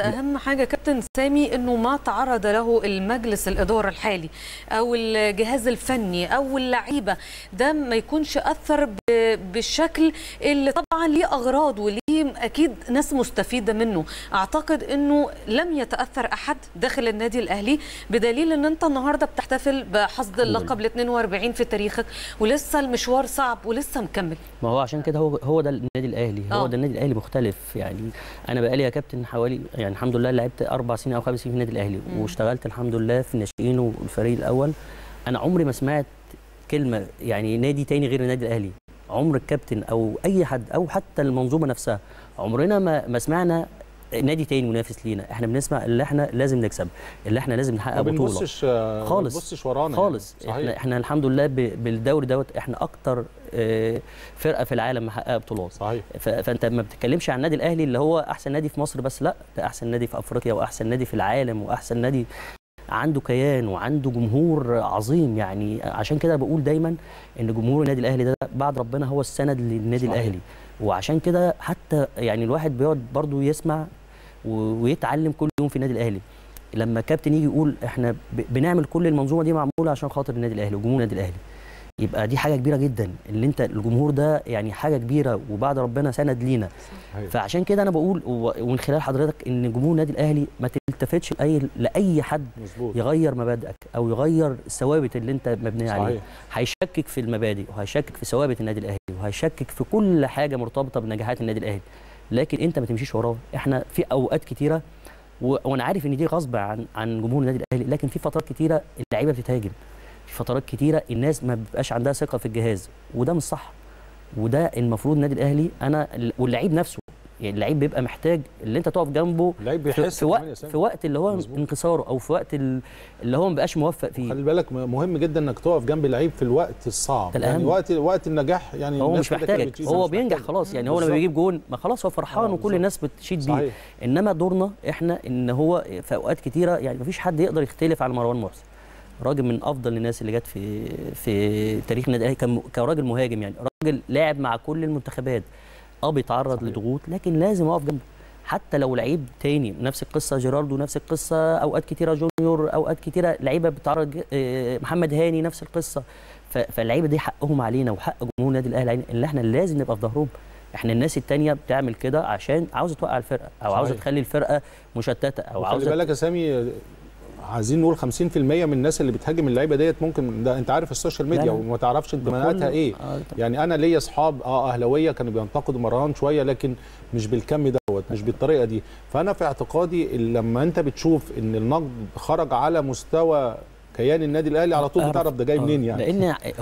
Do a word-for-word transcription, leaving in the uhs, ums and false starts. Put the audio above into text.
بس اهم حاجه كابتن سامي انه ما تعرض له المجلس الاداره الحالي او الجهاز الفني او اللعيبه، ده ما يكونش اثر بالشكل اللي طبعا ليه اغراض وليه اكيد ناس مستفيده منه. اعتقد انه لم يتاثر احد داخل النادي الاهلي، بدليل ان انت النهارده بتحتفل بحصد اللقب ال اثنين وأربعين في تاريخك ولسه المشوار صعب ولسه مكمل. ما هو عشان كده هو هو ده النادي الاهلي، هو أوه. ده النادي الاهلي مختلف. يعني انا بقالي يا كابتن حوالي يعني الحمد لله لعبت اربع سنين او خمس سنين في النادي الاهلي مم. واشتغلت الحمد لله في الناشئين والفريق الاول. انا عمري ما سمعت كلمه يعني نادي تاني غير النادي الاهلي، عمر الكابتن او اي حد او حتى المنظومه نفسها عمرنا ما ما سمعنا نادي تاني منافس لينا. احنا بنسمع اللي احنا لازم نكسب، اللي احنا لازم نحقق بطوله، خالص ما بنبصش ورانا خالص. يعني. احنا, احنا الحمد لله بالدوري دوت احنا اكتر فرقه في العالم محققه بطولات، صحيح. فانت ما بتتكلمش عن النادي الاهلي اللي هو احسن نادي في مصر بس، لا ده احسن نادي في افريقيا واحسن نادي في العالم واحسن نادي، عنده كيان وعنده جمهور عظيم. يعني عشان كده بقول دايما ان جمهور النادي الاهلي ده بعد ربنا هو السند للنادي الاهلي، وعشان كده حتى يعني الواحد بيقعد برضو يسمع ويتعلم كل يوم في النادي الاهلي. لما كابتن يجي يقول احنا بنعمل كل المنظومه دي معموله عشان خاطر النادي الاهلي وجمهور النادي الاهلي، يبقى دي حاجه كبيره جدا اللي انت الجمهور ده يعني حاجه كبيره وبعد ربنا سند لينا. فعشان كده انا بقول ومن خلال حضرتك ان جمهور النادي الاهلي ما تلتفتش لاي لاي حد مزبوط. يغير مبادئك او يغير الثوابت اللي انت مبني عليها، هيشكك في المبادئ وهيشكك في ثوابت النادي الاهلي وهيشكك في كل حاجه مرتبطه بنجاحات النادي الاهلي، لكن انت ما تمشيش وراه. احنا في اوقات كتيره وانا عارف ان دي غصب عن عن جمهور النادي الاهلي، لكن في فترات كتيره اللعيبه بتتهاجم، في فترات كتيره الناس ما بيبقاش عندها ثقه في الجهاز، وده مش صح. وده المفروض النادي الاهلي انا واللعيب نفسه، يعني اللعيب بيبقى محتاج اللي انت تقف جنبه في, في وقت في وقت اللي هو مزبوط. انكساره او في وقت اللي هو ما بقاش موفق فيه. خلي بالك مهم جدا انك تقف جنب اللعيب في الوقت الصعب، يعني وقت وقت النجاح. يعني هو مش محتاجك، هو بينجح خلاص. يعني هو لما بيجيب جون ما خلاص هو فرحان وكل الناس بتشيد بيه، انما دورنا احنا ان هو في اوقات كتيره يعني ما فيش حد يقدر يختلف على مروان محسن. راجل من افضل الناس اللي جت في في تاريخ النادي الاهلي كراجل مهاجم، يعني راجل لاعب مع كل المنتخبات، اه بيتعرض لضغوط لكن لازم اقف جنبه حتى لو لعيب تاني. نفس القصه جيراردو، نفس القصه اوقات كتيره جونيور، اوقات كتيره لعيبه بتعرض محمد هاني نفس القصه. فاللعيبه دي حقهم علينا وحق جمهور النادي الاهلي علينا اللي احنا لازم نبقى في ظهرهم. احنا الناس التانية بتعمل كده عشان عاوزه توقع الفرقه او عاوزه تخلي الفرقه مشتته او عاوزه. خلي بالك يا سامي، عايزين نقول خمسين في المية من الناس اللي بتهاجم اللعيبه ديت ممكن ده انت عارف السوشيال ميديا وما تعرفش دماغاتها ايه. آه يعني انا ليا اصحاب اه اهلاويه كانوا بينتقدوا مروان شويه لكن مش بالكم دوت، مش بالطريقه دي. فانا في اعتقادي لما انت بتشوف ان النقد خرج على مستوى كيان النادي الاهلي على طول بتعرف ده جاي منين. يعني لان